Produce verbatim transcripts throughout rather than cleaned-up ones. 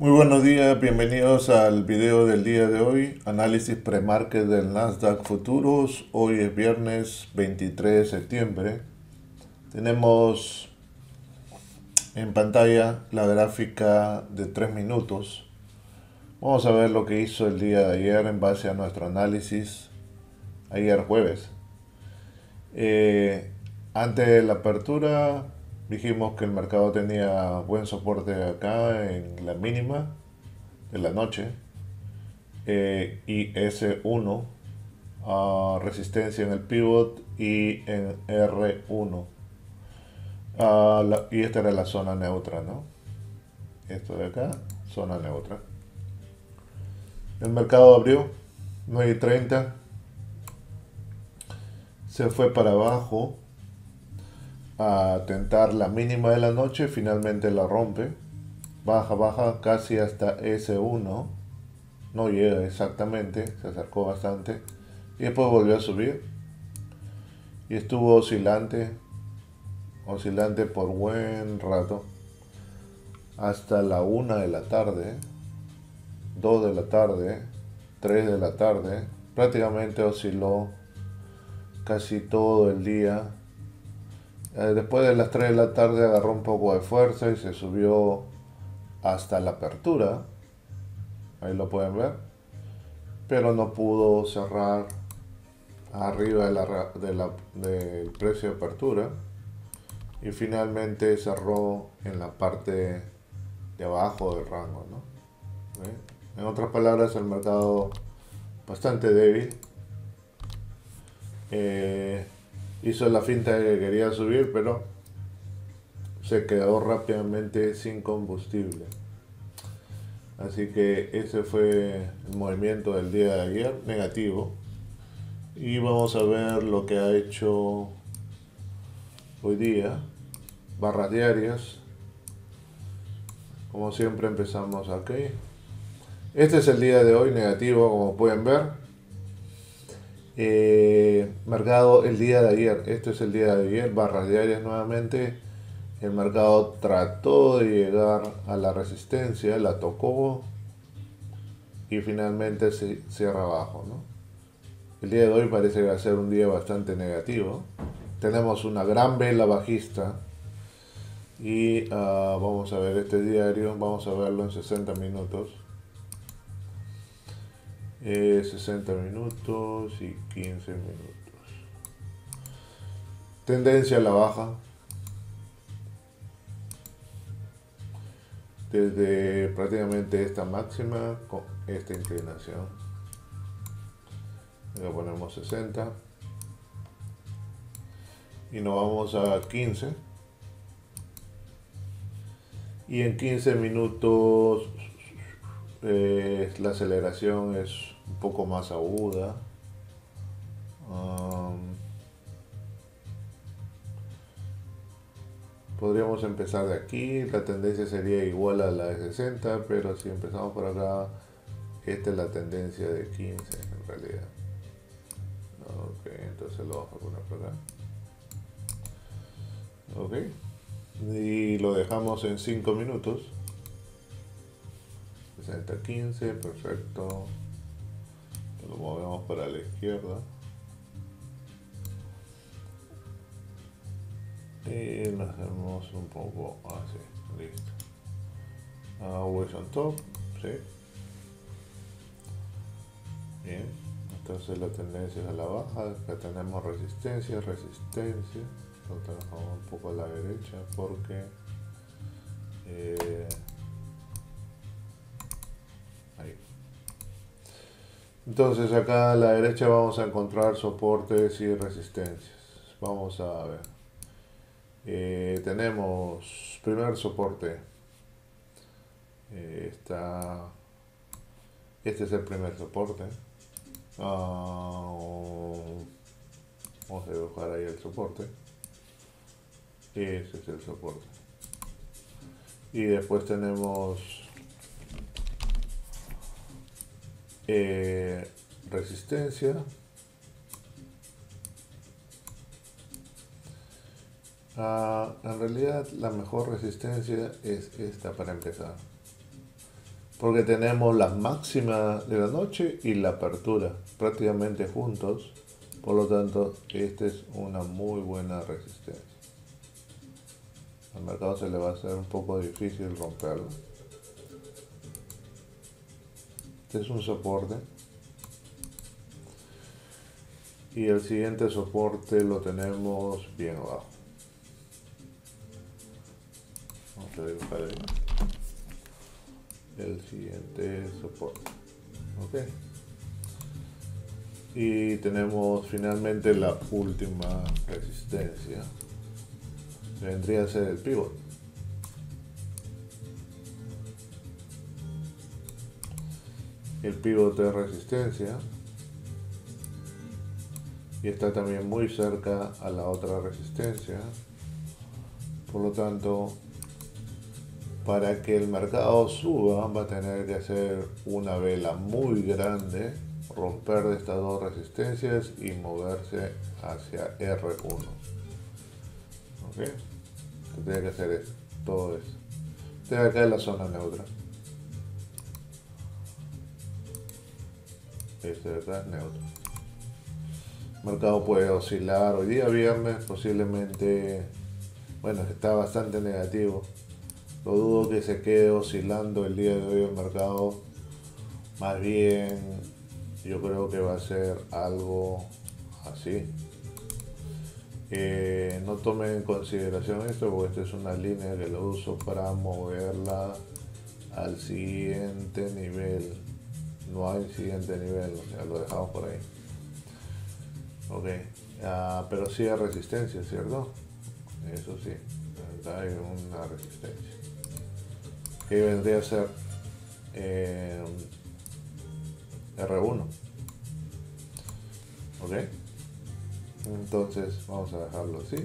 Muy buenos días, bienvenidos al video del día de hoy, análisis pre-market del Nasdaq futuros. Hoy es viernes veintitrés de septiembre. Tenemos en pantalla la gráfica de tres minutos. Vamos a ver lo que hizo el día de ayer en base a nuestro análisis ayer jueves. Eh, antes de la apertura dijimos que el mercado tenía buen soporte acá en la mínima de la noche, eh, y ese uno, uh, resistencia en el pivot y en erre uno, uh, la, y esta era la zona neutra, ¿no? Esto de acá, zona neutra. El mercado abrió nueve y treinta, se fue para abajo a tentar la mínima de la noche, finalmente la rompe, baja, baja casi hasta ese uno, no llega exactamente, se acercó bastante y después volvió a subir y estuvo oscilante, oscilante por buen rato hasta la una de la tarde, dos de la tarde, tres de la tarde, prácticamente osciló casi todo el día. Después de las tres de la tarde agarró un poco de fuerza y se subió hasta la apertura, ahí lo pueden ver, pero no pudo cerrar arriba de la, de la, del precio de apertura y finalmente cerró en la parte de abajo del rango, ¿no? ¿Eh? En otras palabras, el mercado bastante débil. eh, Hizo la finta que quería subir, pero se quedó rápidamente sin combustible. Así que ese fue el movimiento del día de ayer, negativo. Y vamos a ver lo que ha hecho hoy día. Barras diarias. Como siempre empezamos aquí. Este es el día de hoy, negativo, como pueden ver. Eh, mercado el día de ayer, esto es el día de ayer, barras diarias nuevamente. El mercado trató de llegar a la resistencia, la tocó y finalmente se cierra abajo, ¿no? El día de hoy parece que va a ser un día bastante negativo. Tenemos una gran vela bajista y uh, vamos a ver este diario, vamos a verlo en sesenta minutos. Eh, sesenta minutos y quince minutos. Tendencia a la baja desde prácticamente esta máxima con esta inclinación. Le ponemos sesenta y nos vamos a quince, y en quince minutos Eh, la aceleración es un poco más aguda. Um, podríamos empezar de aquí, la tendencia sería igual a la de sesenta, pero si empezamos por acá, esta es la tendencia de quince en realidad. Ok, entonces lo vamos a poner por acá. Ok, y lo dejamos en cinco minutos. sesenta, quince, perfecto. Lo movemos para la izquierda. Y lo hacemos un poco así, listo. Always on top, sí. Bien, entonces la tendencia es a la baja. Acá tenemos resistencia, resistencia. Lo trabajamos un poco a la derecha porque... Eh, Entonces acá a la derecha vamos a encontrar soportes y resistencias. Vamos a ver. Eh, tenemos primer soporte. Eh, está, este es el primer soporte. Uh, vamos a dibujar ahí el soporte. Ese es el soporte. Y después tenemos... Eh, resistencia, ah, en realidad la mejor resistencia es esta para empezar, porque tenemos las máximas de la noche y la apertura prácticamente juntos, por lo tanto esta es una muy buena resistencia. Al mercado se le va a hacer un poco difícil romperlo. Este es un soporte y el siguiente soporte lo tenemos bien abajo. Vamos a dibujar ahí el siguiente soporte, ok, y tenemos finalmente la última resistencia, que vendría a ser el pivot. El pivot de resistencia y está también muy cerca a la otra resistencia, por lo tanto para que el mercado suba va a tener que hacer una vela muy grande, romper de estas dos resistencias y moverse hacia R uno. ¿Ok? Tiene que hacer esto, todo eso. Este de acá es la zona neutra. Este de acá es neutro. El mercado puede oscilar hoy día viernes, posiblemente, bueno, está bastante negativo. Lo dudo que se quede oscilando el día de hoy el mercado, más bien yo creo que va a ser algo así. Eh, no tomen en consideración esto porque esta es una línea que lo uso para moverla al siguiente nivel. No hay siguiente nivel, o sea, lo dejamos por ahí. Ok, ah, pero sí hay resistencia, ¿cierto? Eso sí, hay una resistencia que vendría a ser eh, R uno, ok, entonces vamos a dejarlo así.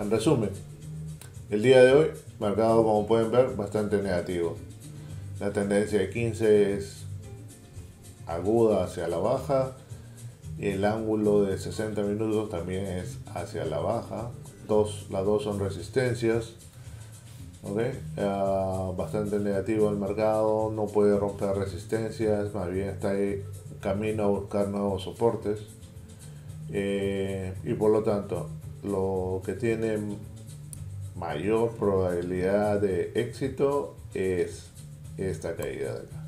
En resumen, el día de hoy mercado, como pueden ver, bastante negativo. La tendencia de quince es aguda hacia la baja, el ángulo de sesenta minutos también es hacia la baja. Dos, las dos son resistencias, okay. Uh, bastante negativo el mercado, no puede romper resistencias, más bien está ahí camino a buscar nuevos soportes, eh, y por lo tanto lo que tiene mayor probabilidad de éxito es esta caída de acá,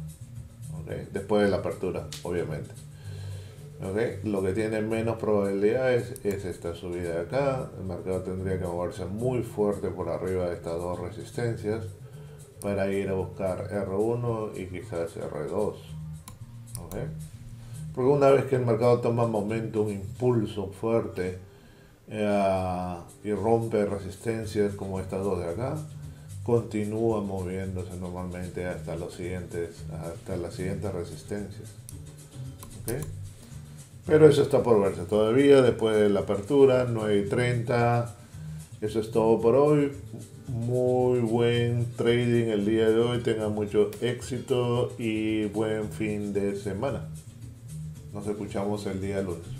okay. Después de la apertura, obviamente. Okay. Lo que tiene menos probabilidades es esta subida de acá. El mercado tendría que moverse muy fuerte por arriba de estas dos resistencias para ir a buscar R uno y quizás R dos, okay. Porque una vez que el mercado toma momentum, impulso fuerte, eh, y rompe resistencias como estas dos de acá, continúa moviéndose normalmente hasta los siguientes, hasta las siguientes resistencias, okay. Pero eso está por verse todavía, después de la apertura, nueve y treinta. Eso es todo por hoy. Muy buen trading el día de hoy. Tengan mucho éxito y buen fin de semana. Nos escuchamos el día lunes.